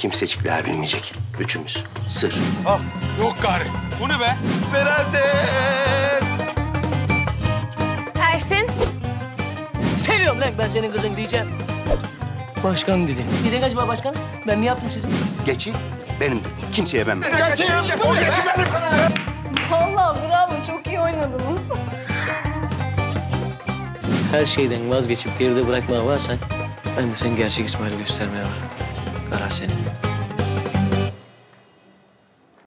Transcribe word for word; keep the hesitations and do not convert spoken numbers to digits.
kimsecikler bilmeyecek. Üçümüz. Sır. Ah, yok gari. Bu ne be? Berat'ın. Ersin. Seviyorum lan ben senin kızın diyeceğim. Başkan dedi. Bir de kaçma başkan. Ben ne yaptım sizi? Geçin benim. Kimseye ben. Geçin. O geçin benim. Vallahi bravo. Çok iyi oynadınız. Her şeyden vazgeçip geride bırakmaya varsan, ben de senin gerçek İsmail'i göstermeye var. Karar senin.